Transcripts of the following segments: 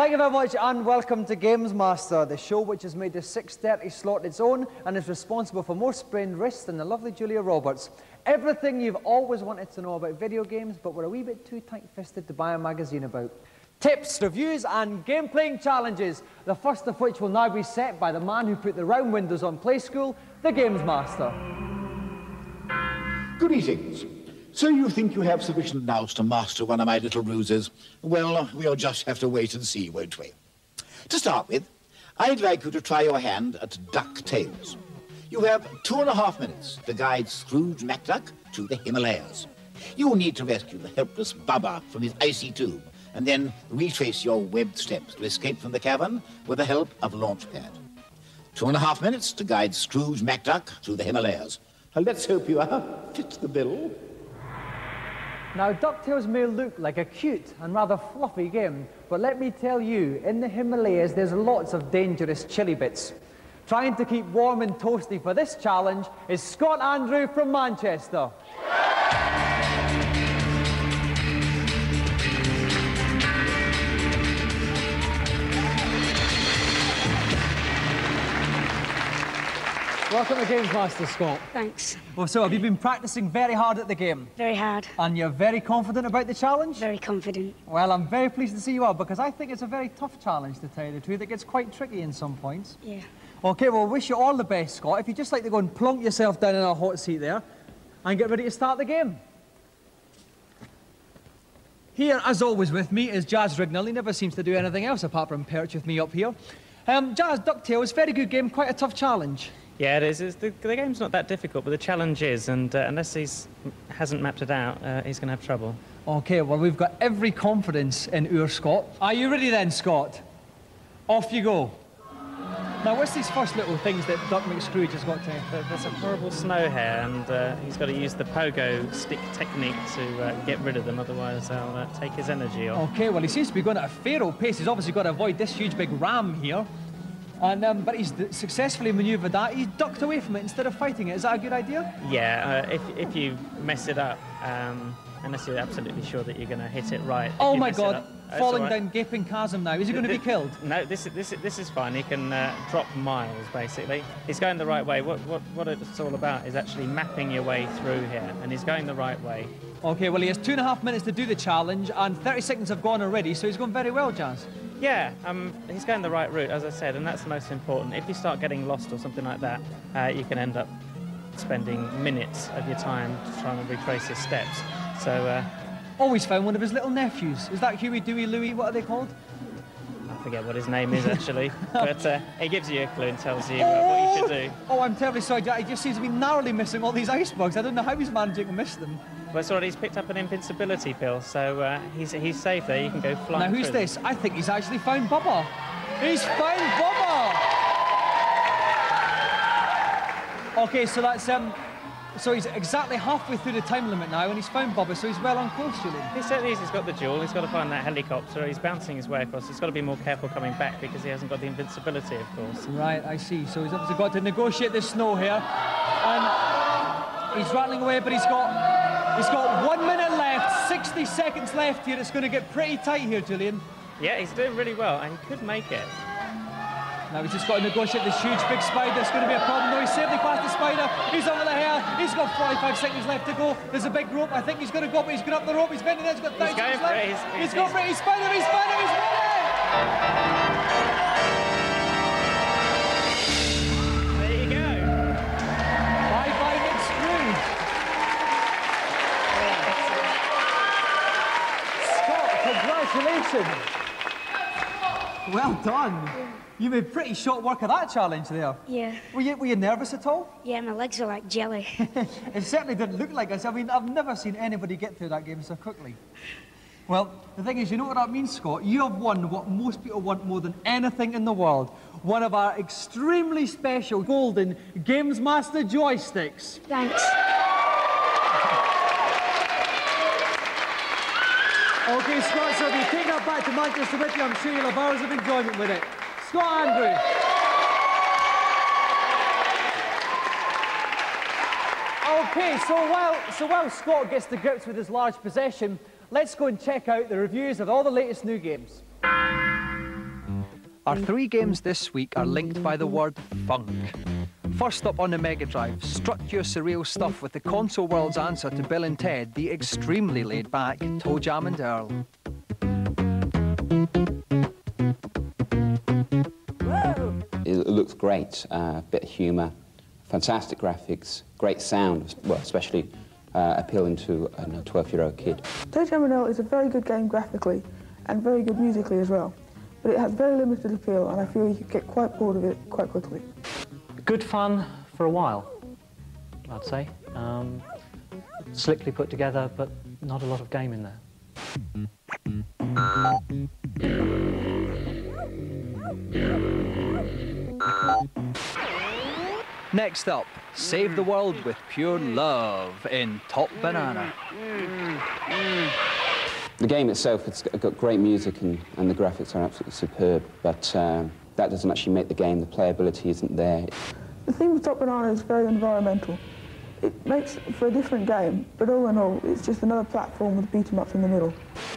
Thank you very much and welcome to Games Master, the show which has made the 6:30 slot its own and is responsible for more sprained wrists than the lovely Julia Roberts. Everything you've always wanted to know about video games, but were a wee bit too tight-fisted to buy a magazine about. Tips, reviews and game-playing challenges, the first of which will now be set by the man who put the round windows on Play School, the Games Master. Greetings. So you think you have sufficient nous to master one of my little ruses? Well, we'll just have to wait and see, won't we? To start with, I'd like you to try your hand at Duck Tales. You have 2.5 minutes to guide Scrooge McDuck to the Himalayas. You need to rescue the helpless Bubba from his icy tube and then retrace your webbed steps to escape from the cavern with the help of Launchpad. 2.5 minutes to guide Scrooge McDuck through the Himalayas. Let's hope you fit the bill. Now, DuckTales may look like a cute and rather fluffy game, but let me tell you, in the Himalayas, there's lots of dangerous chilly bits. Trying to keep warm and toasty for this challenge is Scott Andrew from Manchester. Welcome to Games Master, Scott. Thanks. Well, so have you been practising very hard at the game? Very hard. And you're very confident about the challenge? Very confident. Well, I'm very pleased to see you are, because I think it's a very tough challenge, to tell you the truth. It gets quite tricky in some points. Yeah. OK, well, wish you all the best, Scott. If you'd just like to go and plonk yourself down in our hot seat there and get ready to start the game. Here, as always with me, is Jaz Rignall. He never seems to do anything else apart from perch with me up here. Jaz, DuckTales, very good game, quite a tough challenge. Yeah, it is. The game's not that difficult, but the challenge is, and unless he hasn't mapped it out, he's going to have trouble. OK, well, we've got every confidence in our Scott. Are you ready then, Scott? Off you go. Now, what's these first little things that Duck McScrooge has got to... There's a horrible snow hare, and he's got to use the pogo stick technique to get rid of them, otherwise they'll take his energy off. OK, well, he seems to be going at a fair old pace. He's obviously got to avoid this huge big ram here. And, but he's successfully manoeuvred that. He's ducked away from it instead of fighting it. Is that a good idea? Yeah, if you mess it up, unless you're absolutely sure that you're going to hit it right. Oh, my God. Falling down gaping chasm now. Is he going to be killed? No, this is fine. He can drop miles, basically. He's going the right way. What it's all about is actually mapping your way through here, and he's going the right way. OK, well, he has 2.5 minutes to do the challenge, and 30 seconds have gone already, so he's gone very well, Jaz. Yeah, he's going the right route, as I said, and that's the most important. If you start getting lost or something like that, you can end up spending minutes of your time trying to retrace his steps. So, always found one of his little nephews. Is that Huey, Dewey, Louie? What are they called? I forget what his name is, actually. But he gives you a clue and tells you what you should do. Oh, I'm terribly sorry, Jack. He just seems to be narrowly missing all these icebergs. I don't know how he's managing to miss them. Well, sorry, he's picked up an invincibility pill, so he's safe there. You can go flying. Now, who's this? I think he's actually found Bubba. He's found Bubba! OK, so that's... So he's exactly halfway through the time limit now, and he's found Bubba, so he's well on course, Julian. He certainly is. He's got the jewel. He's got to find that helicopter. He's bouncing his way across. He's got to be more careful coming back because he hasn't got the invincibility, of course. Right, I see. So he's obviously got to negotiate this snow here. And he's rattling away, but he's got 1 minute left, 60 seconds left here. It's going to get pretty tight here, Julian. Yeah, he's doing really well, and he could make it. Now he's just got to negotiate this huge big spider. It's going to be a problem, though. He's safely past the spider. He's over the hair. He's got 45 seconds left to go. There's a big rope. I think he's going to go, but he's going up the rope. He's bending there. He's got 30 seconds left. He's going for it. He's spider. He's spider. He's ready. There you go. Bye bye, McScrooge. Scott, congratulations. Well done. You made pretty short work of that challenge there. Yeah. Were you nervous at all? Yeah, my legs are like jelly. It certainly didn't look like us. I mean, I've never seen anybody get through that game so quickly. Well, the thing is, you know what that means, Scott? You have won what most people want more than anything in the world. One of our extremely special golden Games Master joysticks. Thanks. OK, Scott, so if you take that back to Manchester with you, I'm sure you'll have hours of enjoyment with it. Scott Andrew. OK, so while Scott gets to grips with his large possession, let's go and check out the reviews of all the latest new games. Our three games this week are linked by the word funk. First up on the Mega Drive, strut your surreal stuff with the console world's answer to Bill and Ted, the extremely laid-back Toe Jam and Earl. It looks great, bit of humour, fantastic graphics, great sound, well, especially appealing to a 12-year-old kid. Toe Jam and Earl is a very good game graphically and very good musically as well, but it has very limited appeal and I feel you could get quite bored of it quite quickly. Good fun for a while, I'd say. Slickly put together, but not a lot of game in there. Next up, save the world with pure love in Top Banana. The game itself, it's got great music and the graphics are absolutely superb, but that doesn't actually make the game. The playability isn't there. The theme of Top Banana is very environmental. It makes for a different game, but all in all, it's just another platform with beat-em-ups in the middle.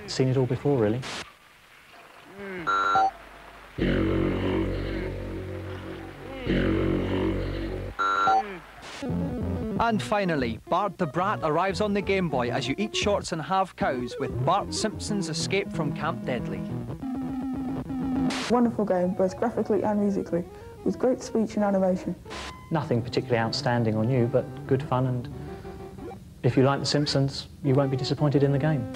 Seen it all before, really. And finally, Bart the Brat arrives on the Game Boy as you eat shorts and have cows with Bart Simpson's Escape from Camp Deadly. Wonderful game, both graphically and musically, with great speech and animation. Nothing particularly outstanding or new, but good fun, and if you like The Simpsons, you won't be disappointed in the game.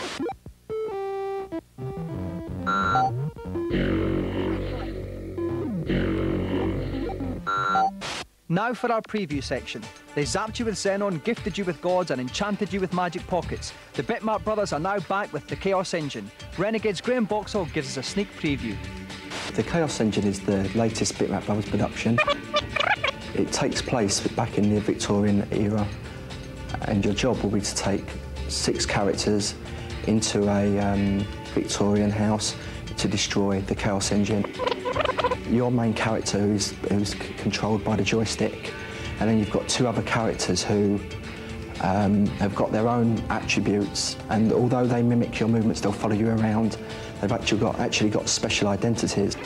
Now for our preview section. They zapped you with Zenon, gifted you with gods, and enchanted you with magic pockets. The Bitmap Brothers are now back with The Chaos Engine. Renegade's Graham Boxall gives us a sneak preview. The Chaos Engine is the latest Bitmap Brothers production. It takes place back in the Victorian era, and your job will be to take 6 characters into a Victorian house to destroy the Chaos Engine. Your main character who's controlled by the joystick, and then you've got 2 other characters who have got their own attributes, and although they mimic your movements, they'll follow you around, they've actually got special identities.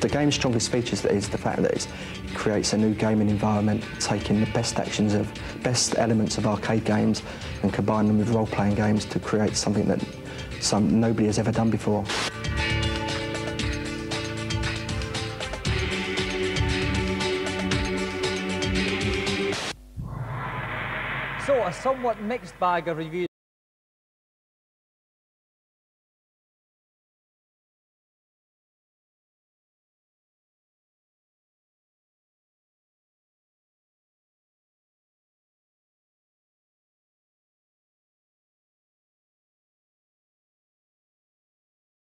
The game's strongest feature is the fact that it creates a new gaming environment, taking the best elements of arcade games and combining them with role-playing games to create something that nobody has ever done before. So, a somewhat mixed bag of reviews.